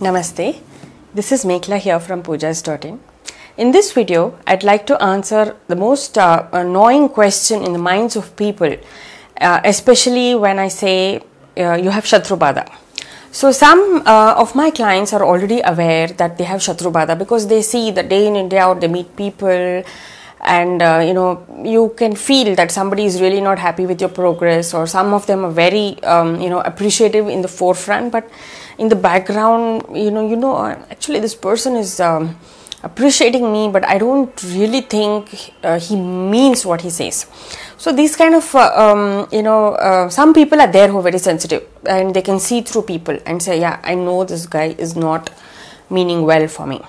Namaste, this is Mekhala here from Poojas.in. In this video, I'd like to answer the most annoying question in the minds of people, especially when I say you have Shatru Badha. So some of my clients are already aware that they have Shatru Badha because they see the day in and day out, they meet people and you can feel that somebody is really not happy with your progress, or some of them are very appreciative in the forefront, but in the background, actually this person is appreciating me, but I don't really think he means what he says. So these kind of, some people are there who are very sensitive and they can see through people and say, yeah, I know this guy is not meaning well for me.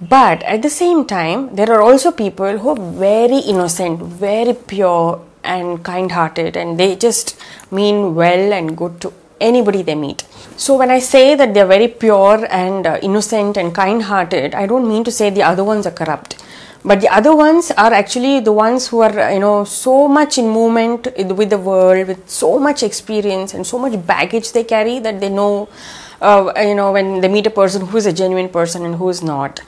But at the same time, there are also people who are very innocent, very pure and kind-hearted, and they just mean well and good to anybody they meet. So when I say that they are very pure and innocent and kind-hearted, I don't mean to say the other ones are corrupt. But the other ones are actually the ones who are, so much in movement with the world, with so much experience and so much baggage they carry, that they know, when they meet a person who is a genuine person and who is not.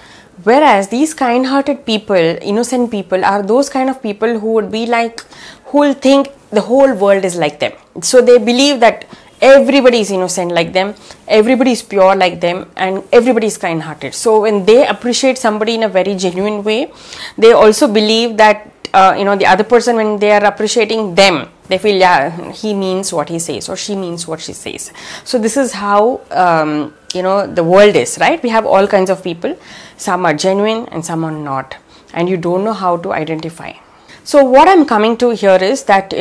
Whereas these kind-hearted people, innocent people, are those kind of people who would be like, who will think the whole world is like them. So they believe that everybody is innocent like them, everybody is pure like them, and everybody is kind-hearted. So when they appreciate somebody in a very genuine way, they also believe that, the other person, when they are appreciating them, they feel, yeah, he means what he says or she means what she says. So this is how, the world is, right? We have all kinds of people. Some are genuine and some are not, and you don't know how to identify. So what I'm coming to here is that,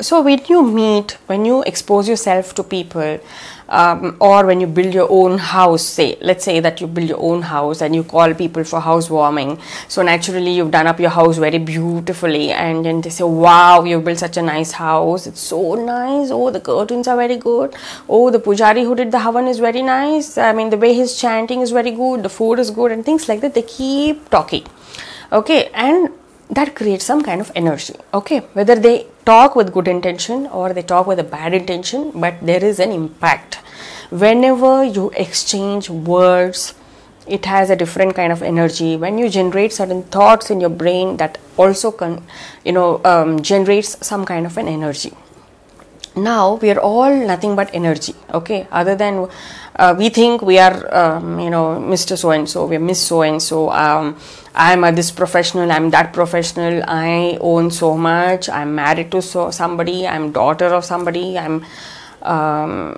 so when you meet, when you expose yourself to people, or when you build your own house, let's say that you build your own house and you call people for housewarming. So naturally you've done up your house very beautifully, and then they say, wow, you built such a nice house. It's so nice. Oh, the curtains are very good. Oh, the pujari who did the havan is very nice. I mean, the way he's chanting is very good. The food is good and things like that. They keep talking. Okay. And that creates some kind of energy, okay? Whether they talk with good intention or they talk with a bad intention, but there is an impact. Whenever you exchange words, it has a different kind of energy. When you generate certain thoughts in your brain, that also generates some kind of an energy. Now, we are all nothing but energy, okay? Other than we think we are, Mr. So-and-so, we are Miss So-and-so, I'm this professional, I'm that professional, I own so much, I'm married to somebody, I'm daughter of somebody, I'm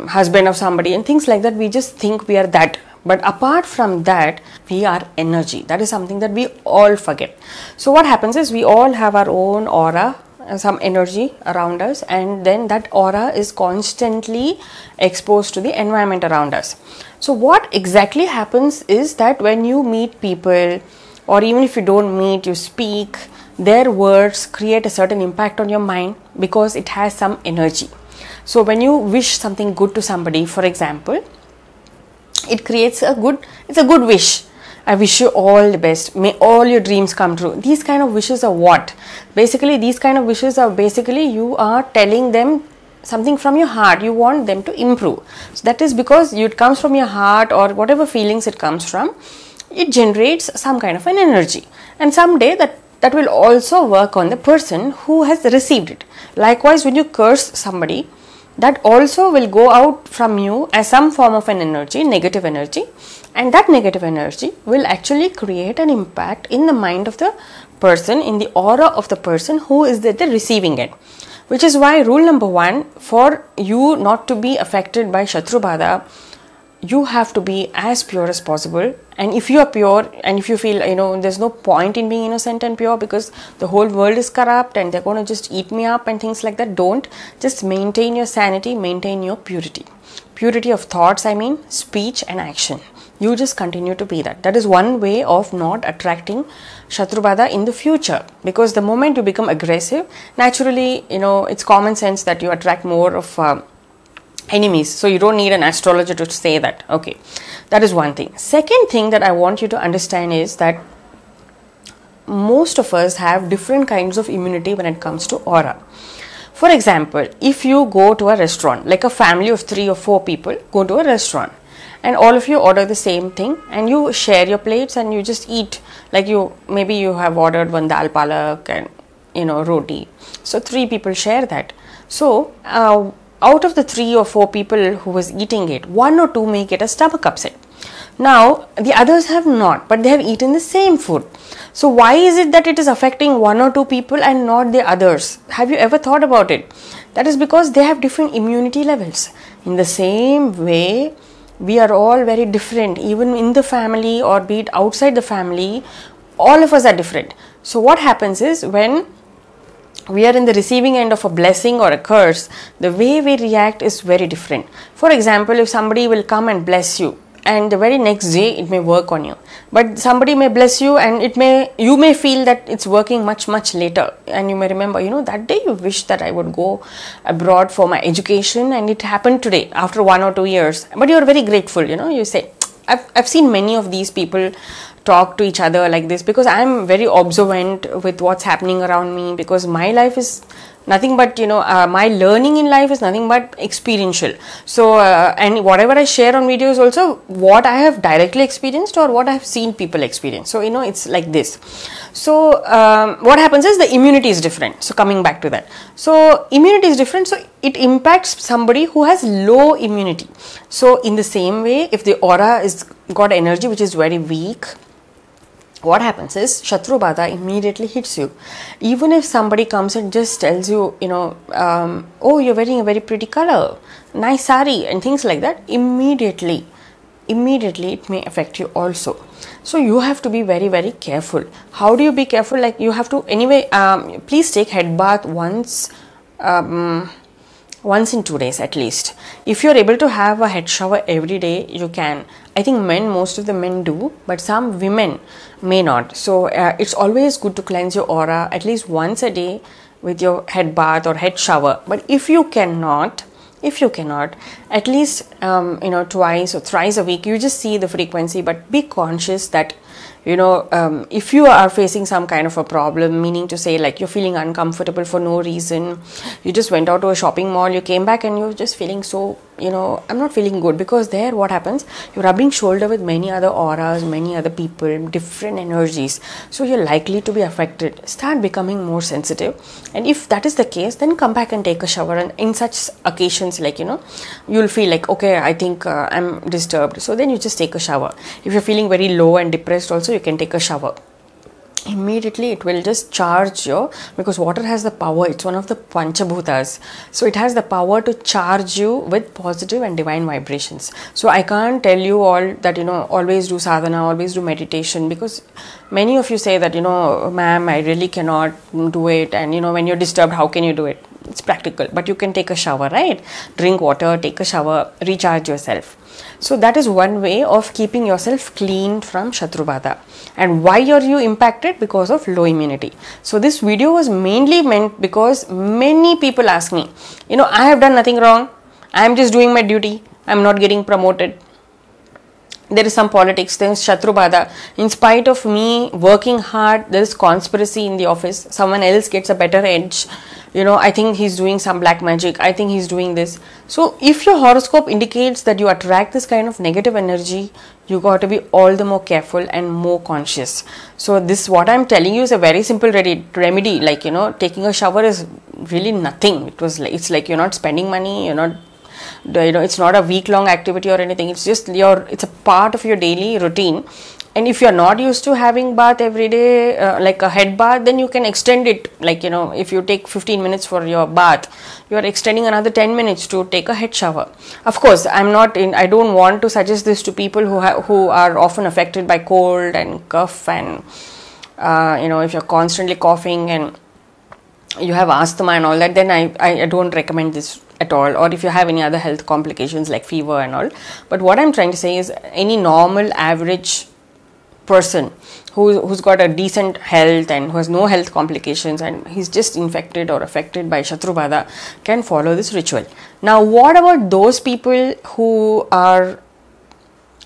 husband of somebody, and things like that. We just think we are that. But apart from that, we are energy. That is something that we all forget. So what happens is we all have our own aura, some energy around us, and then that aura is constantly exposed to the environment around us. So what exactly happens is that when you meet people, or even if you don't meet, you speak, their words create a certain impact on your mind because it has some energy. So when you wish something good to somebody, for example, it creates a good wish. I wish you all the best. May all your dreams come true. These kind of wishes are what? Basically, these kind of wishes are basically you are telling them something from your heart. You want them to improve. So that is because it comes from your heart, or whatever feelings it comes from, it generates some kind of an energy, and someday that will also work on the person who has received it. Likewise, when you curse somebody, that also will go out from you as some form of an energy, negative energy, and that negative energy will actually create an impact in the mind of the person, in the aura of the person who is at the receiving end. Which is why rule number one, for you not to be affected by Shatru Badha, you have to be as pure as possible. And if you are pure, and if you feel, there's no point in being innocent and pure because the whole world is corrupt and they're going to just eat me up and things like that, don't. Just maintain your sanity, maintain your purity. Purity of thoughts, I mean, speech and action. You just continue to be that. That is one way of not attracting Shatru Badha in the future. Because the moment you become aggressive, naturally, it's common sense that you attract more of enemies. So you don't need an astrologer to say that. Okay, that is one thing. Second thing that I want you to understand is that most of us have different kinds of immunity when it comes to aura. For example, if you go to a restaurant, like a family of 3 or 4 people go to a restaurant, and all of you order the same thing and you share your plates and you just eat. Like maybe you have ordered one dal palak and roti, so 3 people share that. So out of the 3 or 4 people who was eating it, 1 or 2 may get a stomach upset. Now the others have not, but they have eaten the same food. So why is it that it is affecting 1 or 2 people and not the others? Have you ever thought about it? That is because they have different immunity levels. In the same way, we are all very different, even in the family or be it outside the family, all of us are different. So what happens is, when we are in the receiving end of a blessing or a curse, the way we react is very different. For example, if somebody will come and bless you, and the very next day it may work on you, but somebody may bless you and you may feel that it's working much later, and you may remember, that day you wished that I would go abroad for my education and it happened today after 1 or 2 years, but you are very grateful. You say, I've seen many of these people talk to each other like this because I'm very observant with what's happening around me, because my life is nothing but, my learning in life is nothing but experiential. So, and whatever I share on video is also what I have directly experienced or what I have seen people experience. So, it's like this. So, what happens is the immunity is different. So, coming back to that. So, immunity is different. So, it impacts somebody who has low immunity. So, in the same way, if the aura is got energy which is very weak, what happens is Shatru Badha immediately hits you. Even if somebody comes and just tells you, oh, you're wearing a very pretty color, nice sari and things like that, immediately it may affect you also. So you have to be very careful. How do you be careful? Like you have to, anyway, please take head bath once in 2 days at least. If you're able to have a head shower every day, you can. I think most of the men do, but some women may not. So it's always good to cleanse your aura at least once a day with your head bath or head shower. But if you cannot, at least twice or thrice a week, you just see the frequency. But be conscious that if you are facing some kind of a problem, meaning to say like you're feeling uncomfortable for no reason, you just went out to a shopping mall, you came back and you're just feeling so, I'm not feeling good, because there what happens, you're rubbing shoulder with many other auras, many other people, different energies. So you're likely to be affected. Start becoming more sensitive, and if that is the case, then come back and take a shower. And in such occasions, like you'll feel like, okay, I think I'm disturbed, so then you just take a shower. If you're feeling very low and depressed also, you can take a shower. Immediately it will just charge you, because water has the power, it's one of the pancha bhutas, so it has the power to charge you with positive and divine vibrations. So I can't tell you all that, always do sadhana, always do meditation, because many of you say that, ma'am, I really cannot do it, and when you're disturbed, how can you do it? It's practical, but you can take a shower, right? Drink water, take a shower, recharge yourself. So that is one way of keeping yourself clean from Shatru Badha. And why are you impacted? Because of low immunity. So this video was mainly meant because many people ask me, I have done nothing wrong, I am just doing my duty, I am not getting promoted, there is some politics, there is Shatru Badha, in spite of me working hard, there is conspiracy in the office, someone else gets a better edge, I think he's doing some black magic, I think he's doing this. So if your horoscope indicates that you attract this kind of negative energy, you got to be all the more careful and more conscious. So this, what I'm telling you, is a very simple remedy. Like, taking a shower is really nothing. It's like you're not spending money, you're not, it's not a week-long activity or anything. It's just it's a part of your daily routine. And if you're not used to having bath every day, like a head bath, then you can extend it. Like, if you take 15 minutes for your bath, you are extending another 10 minutes to take a head shower. Of course, I don't want to suggest this to people who are often affected by cold and cough, and if you're constantly coughing and you have asthma and all that, then I don't recommend this at all, or if you have any other health complications like fever and all. But what I'm trying to say is, any normal average person who's got a decent health and who has no health complications, and he's just infected or affected by Shatru Badha, can follow this ritual. Now, what about those people who are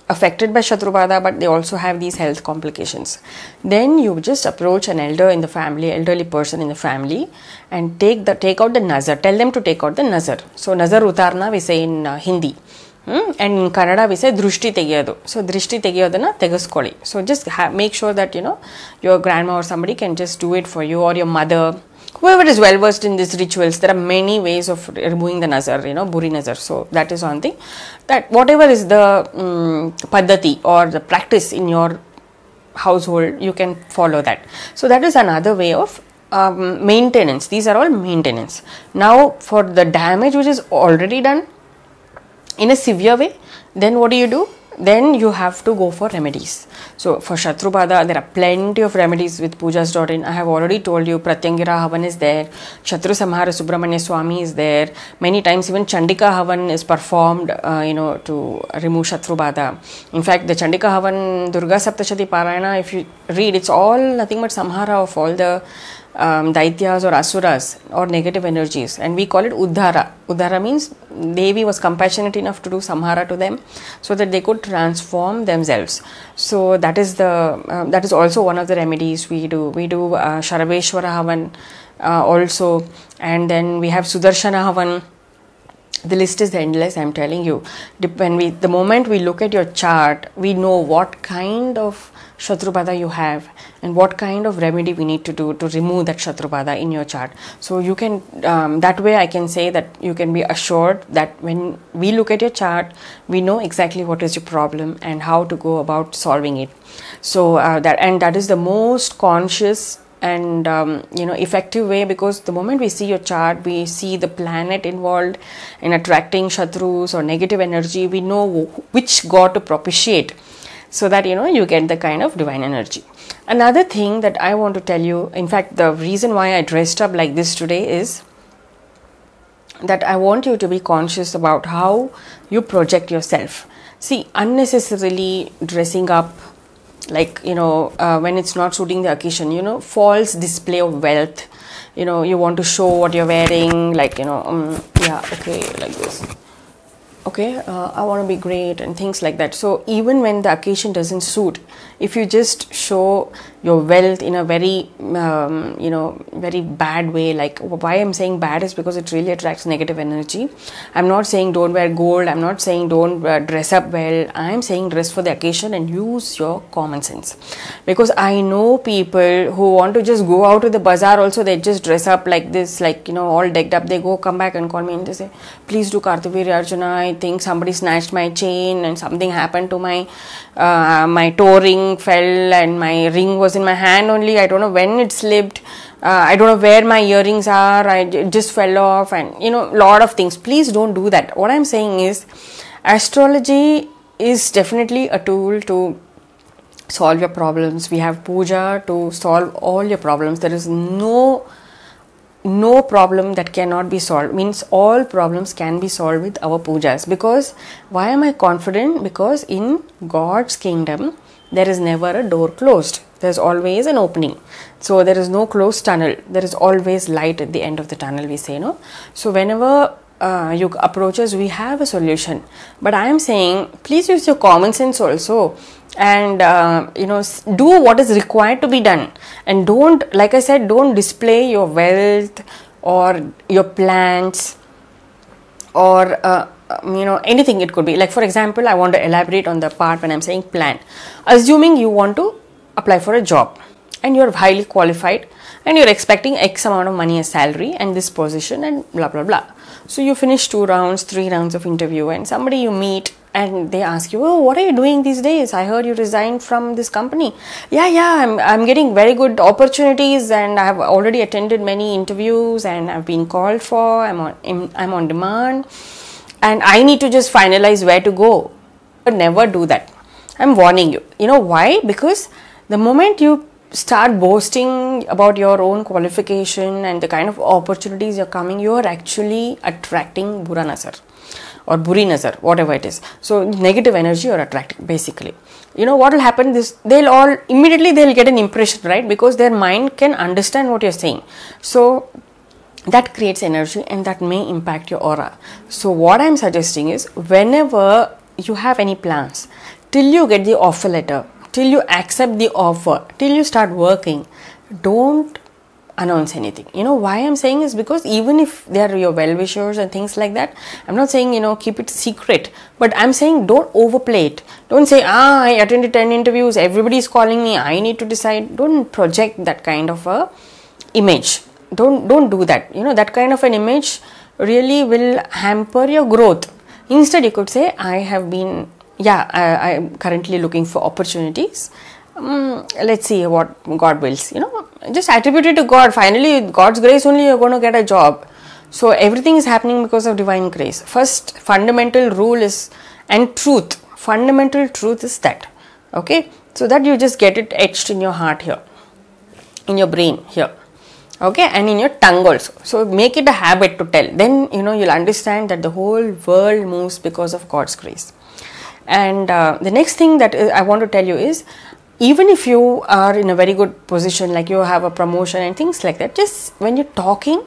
affected by Shatru Badha but they also have these health complications? Then you just approach an elderly person in the family, and take out the nazar. Tell them to take out the nazar. So nazar utarna we say in Hindi. And in Kannada we say drushti teghiyadu. So drushti teghiyadana tegiskoli. So just make sure that you know your grandma or somebody can just do it for you, or your mother, whoever is well versed in these rituals. There are many ways of removing the nazar, you know, buri nazar. So that is one thing, that whatever is the paddati or the practice in your household, you can follow that. So that is another way of maintenance. These are all maintenance. Now for the damage which is already done in a severe way, then what do? Then you have to go for remedies. So for Shatru Badha, there are plenty of remedies with Poojas.in. I have already told you, Pratyangira Havan is there, Shatru Samhara Subramanya Swami is there. Many times even Chandika Havan is performed, you know, to remove Shatru Badha. In fact, the Chandika Havan, Durga Saptashati Parayana, if you read, it's all nothing but samhara of all the daityas or asuras or negative energies, and we call it udhara. Udhara means Devi was compassionate enough to do samhara to them so that they could transform themselves. So that is the that is also one of the remedies we do. We do Sharabeshwarahavan also, and then we have Sudarshanahavan. The list is endless, I'm telling you. The moment we look at your chart, we know what kind of Shatru Badha you have and what kind of remedy we need to do to remove that Shatru Badha in your chart. So you can, that way I can say that you can be assured that when we look at your chart, we know exactly what is your problem and how to go about solving it. So that is the most conscious and you know, effective way, because the moment we see your chart, we see the planet involved in attracting shatrus or negative energy. We know which god to propitiate, so that you know you get the kind of divine energy. Another thing that I want to tell you, in fact the reason why I dressed up like this today is that I want you to be conscious about how you project yourself. See, unnecessarily dressing up, like, you know, when it's not suiting the occasion, you know, false display of wealth, you know, you want to show what you're wearing, like, you know, yeah, okay, like this, okay, I want to be great and things like that. So even when the occasion doesn't suit, if you just show your wealth in a very, you know, very bad way, like, why I'm saying bad is because it really attracts negative energy. I'm not saying don't wear gold. I'm not saying don't dress up well. I'm saying dress for the occasion and use your common sense. Because I know people who want to just go out to the bazaar also, they just dress up like this, like, you know, all decked up. They go, come back and call me and they say, please do Karthaviri Arjuna. I think somebody snatched my chain and something happened to my, my toe ring fell and my ring was in my hand only. I don't know when it slipped. I don't know where my earrings are. It just fell off, and you know, lot of things. Please don't do that. What I'm saying is, astrology is definitely a tool to solve your problems. We have puja to solve all your problems. There is no problem that cannot be solved. Means all problems can be solved with our pujas. Because why am I confident? Because in God's kingdom, there is never a door closed. There's always an opening. So there is no closed tunnel. There is always light at the end of the tunnel, we say, no? So whenever you approach us, we have a solution. But I am saying, please use your common sense also. And, you know, do what is required to be done. And don't, like I said, don't display your wealth or your plans or... you know, anything it could be. Like, for example, I want to elaborate on the part when I'm saying plan. Assuming you want to apply for a job and you're highly qualified and you're expecting X amount of money as salary and this position and blah, blah, blah. So you finish 2 rounds, 3 rounds of interview, and somebody you meet and they ask you, oh, what are you doing these days? I heard you resigned from this company. Yeah, I'm getting very good opportunities and I have already attended many interviews and I've been called for, I'm on demand. And I need to just finalize where to go. But never do that. I'm warning you. You know why? Because the moment you start boasting about your own qualification and the kind of opportunities you're coming, you are actually attracting buri nazar or buri nazar, whatever it is. So negative energy you're attracting, basically. You know what will happen? They'll get an impression, right? Because their mind can understand what you're saying. So that creates energy and that may impact your aura. So what I'm suggesting is, whenever you have any plans, till you get the offer letter, till you accept the offer, till you start working, don't announce anything. You know why I'm saying is because even if they are your well-wishers and things like that, I'm not saying, you know, keep it secret, but I'm saying don't overplay it. Don't say, I attended 10 interviews, everybody is calling me, I need to decide. Don't project that kind of a image. Don't do that. You know, that kind of an image really will hamper your growth. Instead, you could say, I'm currently looking for opportunities. Let's see what God wills. You know, just attribute it to God. Finally, with God's grace only you're going to get a job. So everything is happening because of divine grace. First fundamental rule is, and truth, fundamental truth is that, okay, so that you just get it etched in your heart here, in your brain here, okay, and in your tongue also. So make it a habit to tell. Then, you know, you'll understand that the whole world moves because of God's grace. And the next thing that I want to tell you is, even if you are in a very good position, like you have a promotion and things like that, just when you're talking,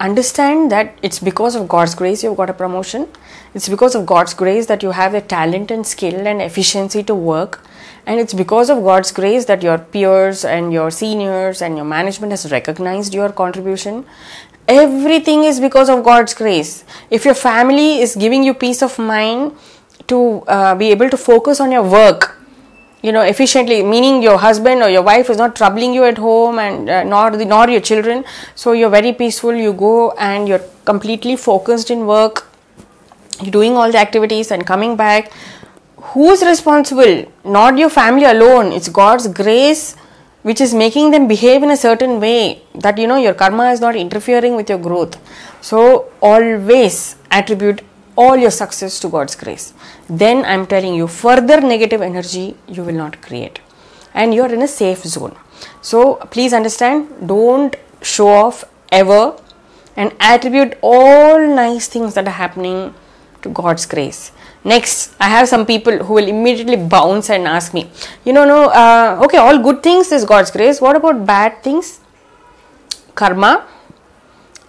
understand that it's because of God's grace you've got a promotion. It's because of God's grace that you have the talent and skill and efficiency to work. And it's because of God's grace that your peers and your seniors and your management has recognized your contribution. Everything is because of God's grace. If your family is giving you peace of mind to be able to focus on your work, you know, efficiently, meaning your husband or your wife is not troubling you at home, and nor your children. So you're very peaceful, you go and you're completely focused in work, you're doing all the activities and coming back. Who's responsible? Not your family alone. It's God's grace which is making them behave in a certain way that, you know, your karma is not interfering with your growth. So always attribute all your success to God's grace. Then I'm telling you, further negative energy you will not create, and you're in a safe zone. So please understand, don't show off ever, and attribute all nice things that are happening to God's grace. Next, I have some people who will immediately bounce and ask me, you know, okay, all good things is God's grace. What about bad things? Karma.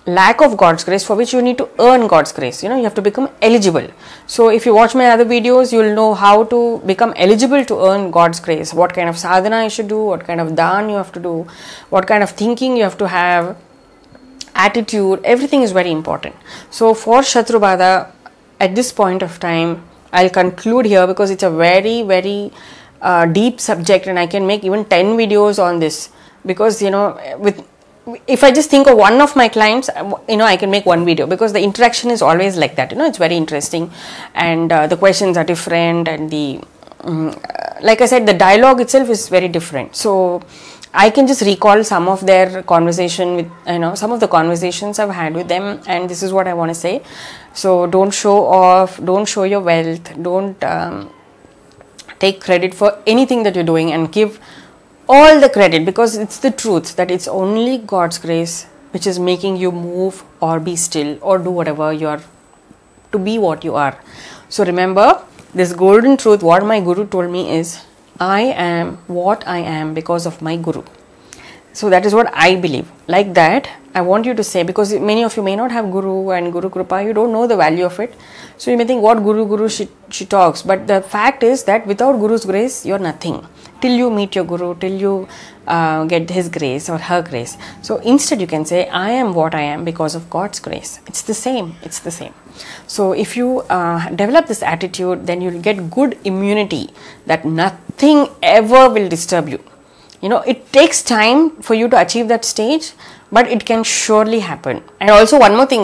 Lack of God's grace, for which you need to earn God's grace. You know, you have to become eligible. So if you watch my other videos, you will know how to become eligible to earn God's grace, what kind of sadhana you should do, what kind of daan you have to do, what kind of thinking you have to have, attitude, everything is very important. So for Shatru Badha, at this point of time, I'll conclude here, because it's a very, very deep subject, and I can make even 10 videos on this, because, you know, if I just think of one of my clients, you know, I can make one video, because the interaction is always like that. You know, it's very interesting, and the questions are different, and the, like I said, the dialogue itself is very different. So I can just recall some of their conversation with, you know, some of the conversations I've had with them, and this is what I want to say. So don't show off, don't show your wealth, don't take credit for anything that you're doing, and give all the credit, because it's the truth that it's only God's grace which is making you move or be still or do whatever you are to be what you are. So remember this golden truth, what my Guru told me is, I am what I am because of my Guru. So that is what I believe. Like that, I want you to say, because many of you may not have Guru and Guru Krupa, you don't know the value of it. So you may think, what Guru she talks. But the fact is that without Guru's grace, you're nothing. Till you meet your Guru, till you get his grace or her grace. So instead you can say, I am what I am because of God's grace. It's the same. It's the same. So if you develop this attitude, then you'll get good immunity, that nothing ever will disturb you. You know, it takes time for you to achieve that stage, but it can surely happen. And also one more thing,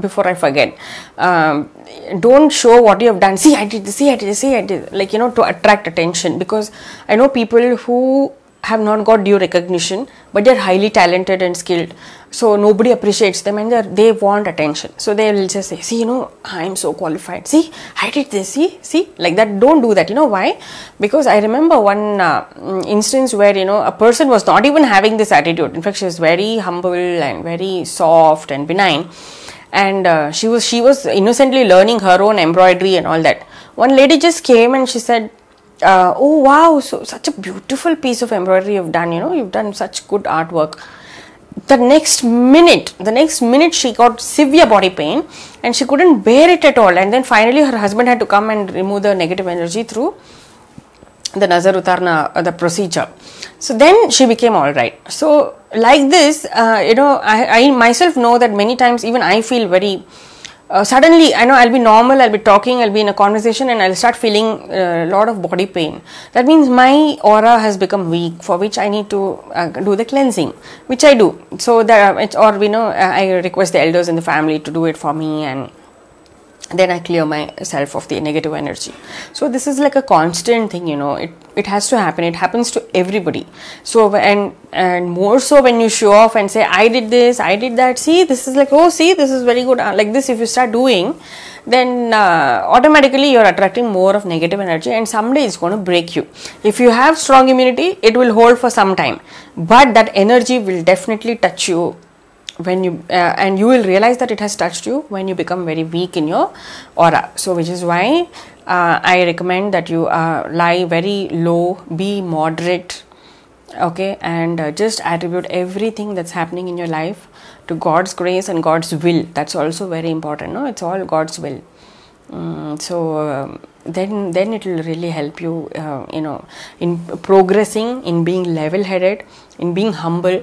before I forget, don't show what you have done. See, I did this, see, I did this, see, I did this. Like, you know, to attract attention, because I know people who have not got due recognition, but they're highly talented and skilled. So nobody appreciates them, and they want attention. So they will just say, see, you know, I'm so qualified. See, I did this. See, like that. Don't do that. You know why? Because I remember one instance where, you know, a person was not even having this attitude. In fact, she was very humble and very soft and benign. And she was innocently learning her own embroidery and all that. One lady just came and she said, oh wow, so such a beautiful piece of embroidery you've done, you know, you've done such good artwork. The next minute she got severe body pain, and she couldn't bear it at all. And then finally her husband had to come and remove the negative energy through the nazar utarna, the procedure. So then she became all right. So like this, I myself know that many times even I feel very, suddenly I know I'll be normal, I'll be talking, I'll be in a conversation and I'll start feeling a lot of body pain. That means my aura has become weak, for which I need to do the cleansing, which I do. So that it's, or you know, I request the elders in the family to do it for me, and then I clear myself of the negative energy. So this is like a constant thing, you know, it has to happen. It happens to everybody. So and more so when you show off and say, I did this, I did that, see, this is like, oh, see, this is very good. Like this, if you start doing, then automatically you're attracting more of negative energy, and someday it's going to break you. If you have strong immunity, it will hold for some time, but that energy will definitely touch you when you and you will realize that it has touched you when you become very weak in your aura. So which is why I recommend that you lie very low, be moderate, okay, and just attribute everything that's happening in your life to God's grace and God's will. That's also very important, no? It's all God's will. Then it will really help you, you know, in progressing, in being level-headed, in being humble.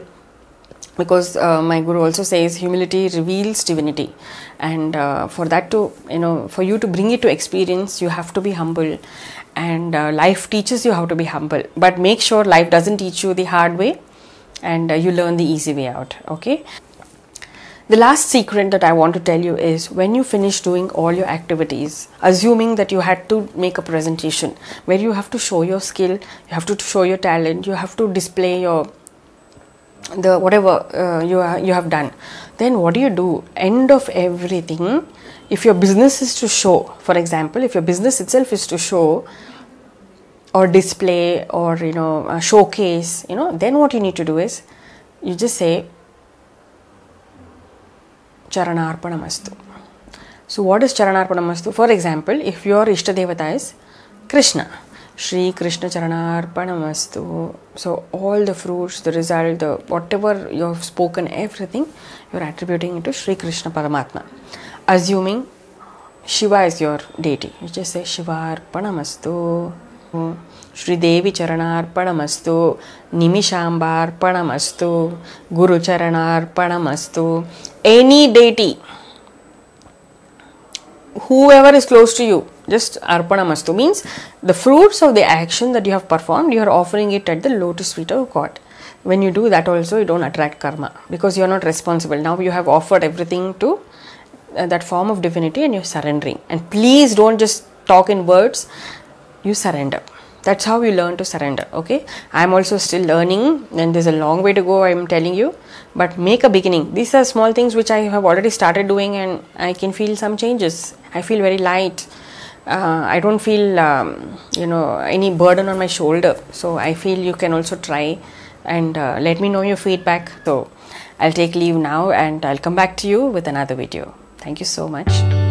Because my Guru also says humility reveals divinity, and for that to, you know, for you to bring it to experience, you have to be humble, and life teaches you how to be humble, but make sure life doesn't teach you the hard way, and you learn the easy way out, okay? The last secret that I want to tell you is, when you finish doing all your activities, assuming that you had to make a presentation where you have to show your skill, you have to show your talent, you have to display your whatever you have done, then what do you do? End of everything, if your business is to show, for example, if your business itself is to show or display or, you know, showcase, you know, then what you need to do is, you just say Charanarpanamastu. So what is Charanarpanamastu? For example, if your Ishtadevata is Krishna, Shri Krishna Charanarpanamastu. So all the fruits, the result, the whatever you have spoken, everything, you are attributing it to Shri Krishna Paramatma. Assuming Shiva is your deity, you just say Shivarpanamastu, Shri Devi Charanarpanamastu, Nimishambarpanamastu, Guru Charanarpanamastu. Any deity, whoever is close to you, just Arpana Mastu means the fruits of the action that you have performed, you are offering it at the lotus feet of God. When you do that also, you don't attract karma, because you are not responsible. Now you have offered everything to that form of divinity, and you are surrendering. And please don't just talk in words, you surrender. That's how you learn to surrender, okay? I am also still learning, and there's a long way to go, I am telling you. But make a beginning. These are small things which I have already started doing, and I can feel some changes. I feel very light. I don't feel, you know, any burden on my shoulder. So I feel you can also try, and let me know your feedback. So I'll take leave now, and I'll come back to you with another video. Thank you so much.